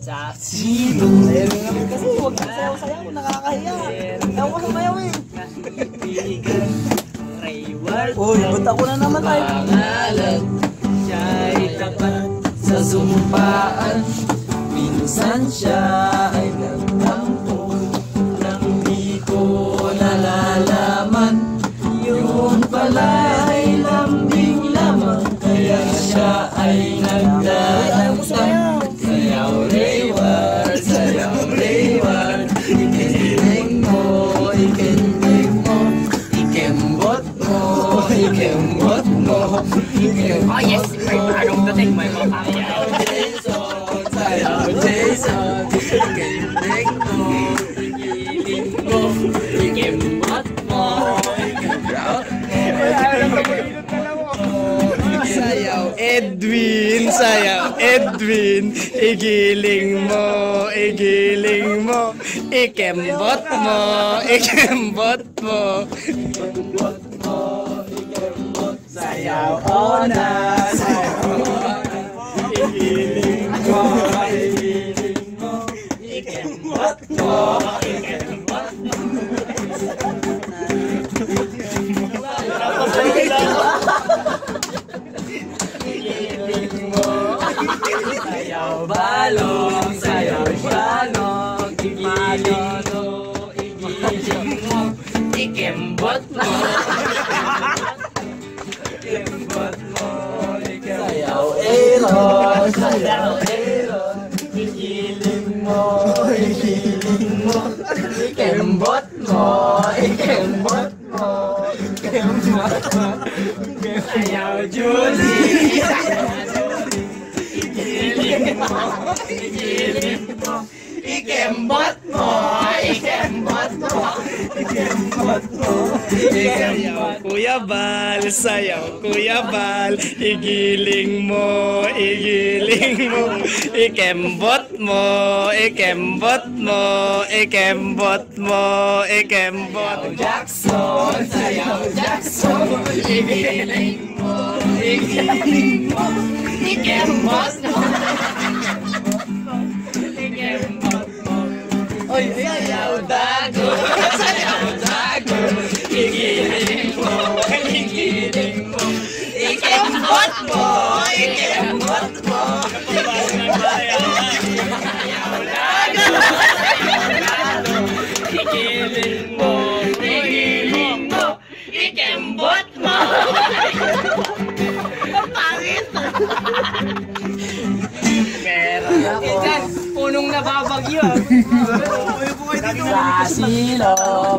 Saksi! Kasi huwag na sayaw-sayaw, nakakahiya. Ayaw ko sumayaw eh. Kaibigan, reward. Uy, punta ko na naman tayo. Pangalan, siya'y tapat sa sumpaan. Minsan siya ay nagtampo nang di ko nalalaman. Yun pala ay lambing lamang, kaya siya ay nagdaramdam. Oh yes, I don't think my mom had it out. Jason, sayaw Edwin, sayaw Edwin, igiling mo, ikembot mo. Sayaw Ona, sayaw igiling mo, ikembot mo, ikembot mo. Sayaw balong, igiling mo, ikembot mo. Sayaw Julie, ikembot mo, ikembot mo, ikembot mo. Sayaw Kuya Bal, igiling mo, ikembot mo. Sayaw Jackson, igiling mo, ikembot mo. Oy, sayaw Dago, sayaw Dago, igiling mo, ikembot mo, ikembot mo. Punong nababagyo. Sa silong